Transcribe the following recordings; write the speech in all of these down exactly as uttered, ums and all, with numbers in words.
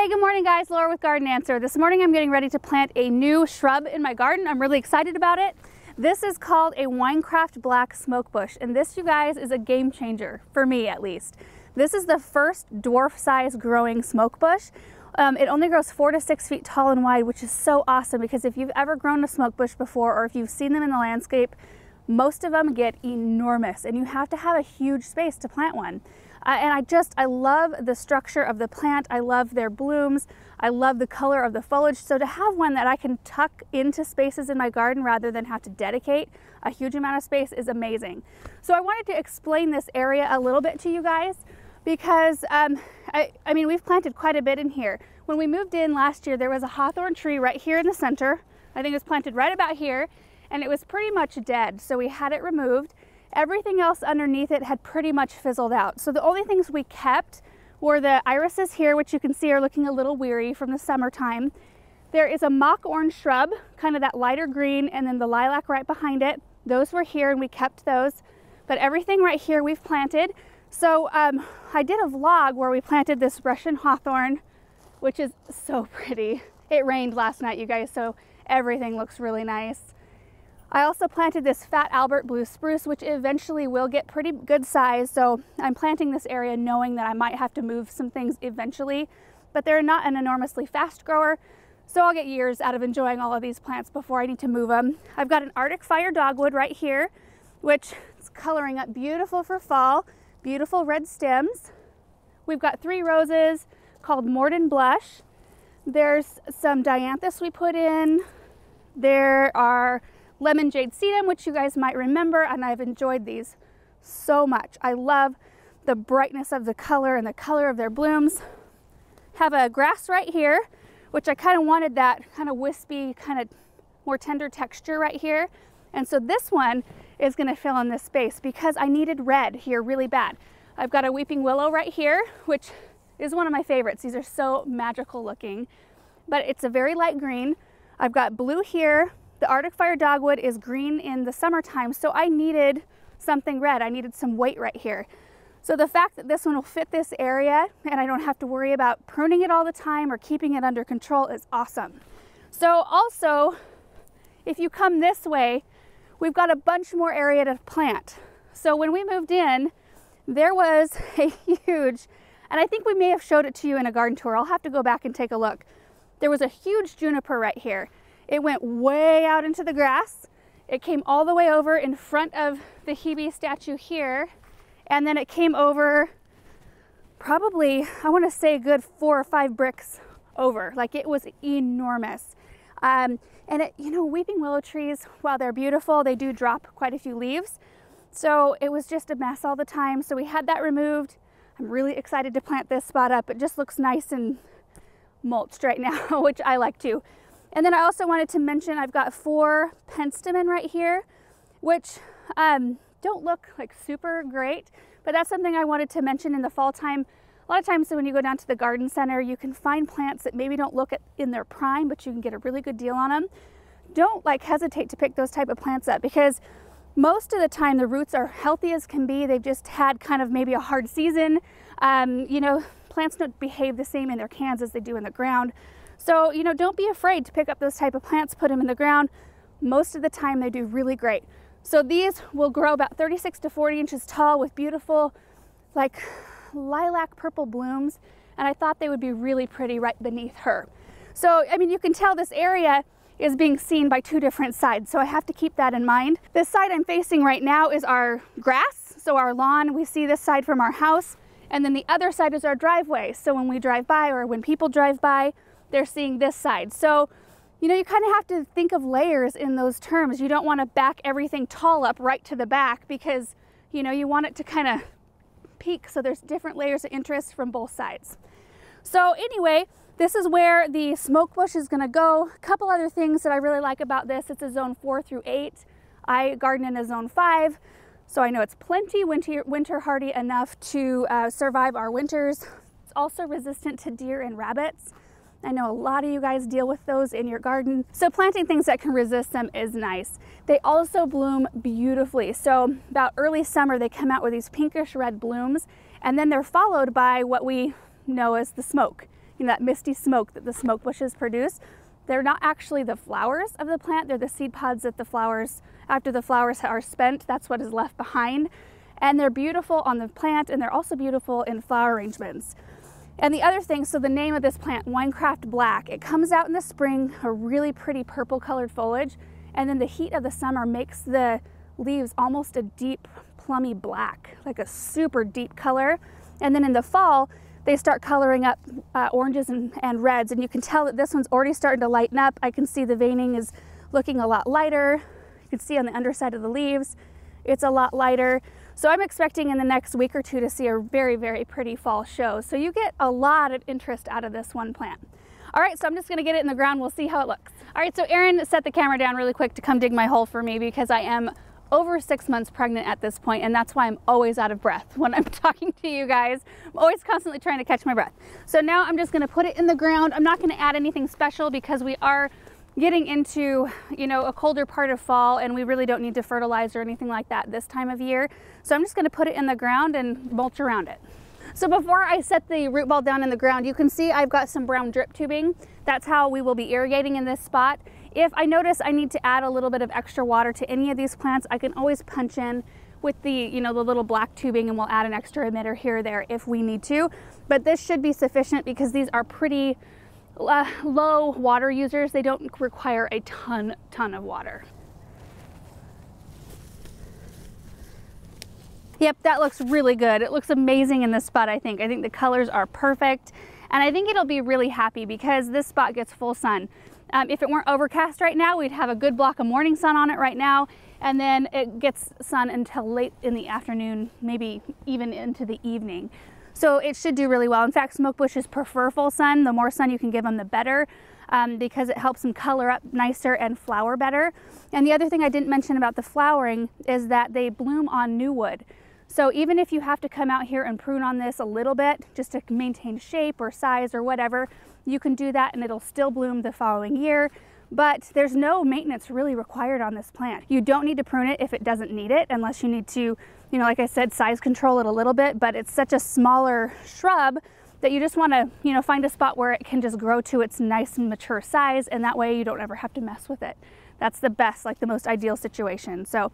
Hey, good morning guys, Laura with Garden Answer. This morning I'm getting ready to plant a new shrub in my garden. I'm really excited about it. This is called a Winecraft Black Smokebush, and this, you guys, is a game changer, for me at least. This is the first dwarf-sized growing smokebush. Um, it only grows four to six feet tall and wide, which is so awesome because if you've ever grown a smokebush before or if you've seen them in the landscape, most of them get enormous and you have to have a huge space to plant one. Uh, and I just, I love the structure of the plant. I love their blooms. I love the color of the foliage. So to have one that I can tuck into spaces in my garden rather than have to dedicate a huge amount of space is amazing. So I wanted to explain this area a little bit to you guys because, um, I, I mean, we've planted quite a bit in here. When we moved in last year, there was a hawthorn tree right here in the center. I think it was planted right about here and it was pretty much dead. So we had it removed. Everything else underneath it had pretty much fizzled out. So the only things we kept were the irises here, which you can see are looking a little weary from the summertime. There is a mock orange shrub, kind of that lighter green, and then the lilac right behind it. Those were here and we kept those, but everything right here we've planted. So um, I did a vlog where we planted this Russian hawthorn, which is so pretty. It rained last night, you guys, so everything looks really nice. I also planted this Fat Albert Blue Spruce, which eventually will get pretty good size. So I'm planting this area knowing that I might have to move some things eventually, but they're not an enormously fast grower. So I'll get years out of enjoying all of these plants before I need to move them. I've got an Arctic Fire Dogwood right here, which is coloring up beautiful for fall, beautiful red stems. We've got three roses called Morden Blush. There's some dianthus we put in. There are Lemon Jade Sedum, which you guys might remember, and I've enjoyed these so much. I love the brightness of the color and the color of their blooms. Have a grass right here, which I kind of wanted that kind of wispy, kind of more tender texture right here. And so this one is gonna fill in this space because I needed red here really bad. I've got a weeping willow right here, which is one of my favorites. These are so magical looking, but it's a very light green. I've got blue here. The Arctic Fire Dogwood is green in the summertime, so I needed something red. I needed some weight right here. So the fact that this one will fit this area and I don't have to worry about pruning it all the time or keeping it under control is awesome. So also, if you come this way, we've got a bunch more area to plant. So when we moved in, there was a huge, and I think we may have showed it to you in a garden tour. I'll have to go back and take a look. There was a huge juniper right here. It went way out into the grass. It came all the way over in front of the Hebe statue here. And then it came over probably, I wanna say a good four or five bricks over. Like it was enormous. Um, and it, you know, weeping willow trees, while they're beautiful, they do drop quite a few leaves. So it was just a mess all the time. So we had that removed. I'm really excited to plant this spot up. It just looks nice and mulched right now, which I like too. And then I also wanted to mention I've got four penstemon right here, which um, don't look like super great, but that's something I wanted to mention in the fall time. A lot of times when you go down to the garden center, you can find plants that maybe don't look at, in their prime, but you can get a really good deal on them. Don't like hesitate to pick those type of plants up because most of the time the roots are healthy as can be. They've just had kind of maybe a hard season. Um, you know, plants don't behave the same in their cans as they do in the ground. So, you know, don't be afraid to pick up those type of plants, put them in the ground. Most of the time they do really great. So these will grow about thirty-six to forty inches tall with beautiful, like lilac purple blooms. And I thought they would be really pretty right beneath her. So, I mean, you can tell this area is being seen by two different sides. So I have to keep that in mind. This side I'm facing right now is our grass. So our lawn, we see this side from our house. And then the other side is our driveway. So when we drive by or when people drive by, they're seeing this side. So, you know, you kind of have to think of layers in those terms. You don't want to back everything tall up right to the back because, you know, you want it to kind of peak. So there's different layers of interest from both sides. So anyway, this is where the smokebush is going to go. A couple other things that I really like about this. It's a zone four through eight. I garden in a zone five. So I know it's plenty winter, winter hardy enough to uh, survive our winters. It's also resistant to deer and rabbits. I know a lot of you guys deal with those in your garden. So planting things that can resist them is nice. They also bloom beautifully. So about early summer, they come out with these pinkish red blooms, and then they're followed by what we know as the smoke. you know, that misty smoke that the smoke bushes produce. They're not actually the flowers of the plant, they're the seed pods that the flowers, after the flowers are spent, that's what is left behind. And they're beautiful on the plant, and they're also beautiful in flower arrangements. And the other thing, so the name of this plant, Winecraft Black, it comes out in the spring, a really pretty purple colored foliage, and then the heat of the summer makes the leaves almost a deep plummy black, like a super deep color. And then in the fall, they start coloring up uh, oranges and, and reds, and you can tell that this one's already starting to lighten up. I can see the veining is looking a lot lighter. You can see on the underside of the leaves, it's a lot lighter. So I'm expecting in the next week or two to see a very, very pretty fall show. So you get a lot of interest out of this one plant. All right, so I'm just gonna get it in the ground. We'll see how it looks. All right, so Erin set the camera down really quick to come dig my hole for me because I am over six months pregnant at this point, and that's why I'm always out of breath when I'm talking to you guys. I'm always constantly trying to catch my breath. So now I'm just gonna put it in the ground. I'm not gonna add anything special because we are getting into, you know, a colder part of fall, and we really don't need to fertilize or anything like that this time of year. So I'm just going to put it in the ground and mulch around it. So before I set the root ball down in the ground, you can see I've got some brown drip tubing. That's how we will be irrigating in this spot. If I notice I need to add a little bit of extra water to any of these plants, I can always punch in with the, you know, the little black tubing, and we'll add an extra emitter here or there if we need to. But this should be sufficient because these are pretty Uh, low water users. They don't require a ton, ton of water. Yep, that looks really good. It looks amazing in this spot, I think. I think the colors are perfect, and I think it'll be really happy because this spot gets full sun. Um, if it weren't overcast right now, we'd have a good block of morning sun on it right now, and then it gets sun until late in the afternoon, maybe even into the evening. So it should do really well. In fact, smoke bushes prefer full sun. The more sun you can give them, the better, um, because it helps them color up nicer and flower better. And the other thing I didn't mention about the flowering is that they bloom on new wood. So even if you have to come out here and prune on this a little bit just to maintain shape or size or whatever, you can do that and it'll still bloom the following year. But there's no maintenance really required on this plant. You don't need to prune it if it doesn't need it, unless you need to, you know, like I said, size control it a little bit, but it's such a smaller shrub that you just wanna, you know, find a spot where it can just grow to its nice and mature size, and that way you don't ever have to mess with it. That's the best, like the most ideal situation. So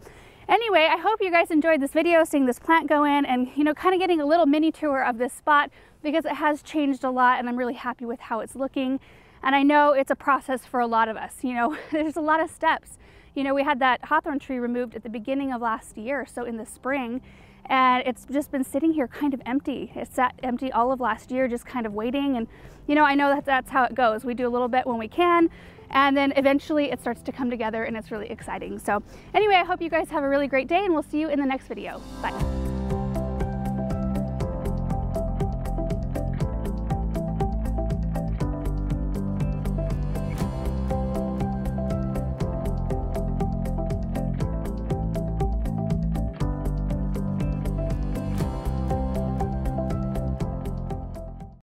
anyway, I hope you guys enjoyed this video, seeing this plant go in and, you know, kind of getting a little mini tour of this spot because it has changed a lot and I'm really happy with how it's looking. And I know it's a process for a lot of us, you know, there's a lot of steps. You know, we had that hawthorn tree removed at the beginning of last year, so in the spring, and it's just been sitting here kind of empty. It sat empty all of last year, just kind of waiting. And, you know, I know that that's how it goes. We do a little bit when we can, and then eventually it starts to come together and it's really exciting. So anyway, I hope you guys have a really great day and we'll see you in the next video. Bye.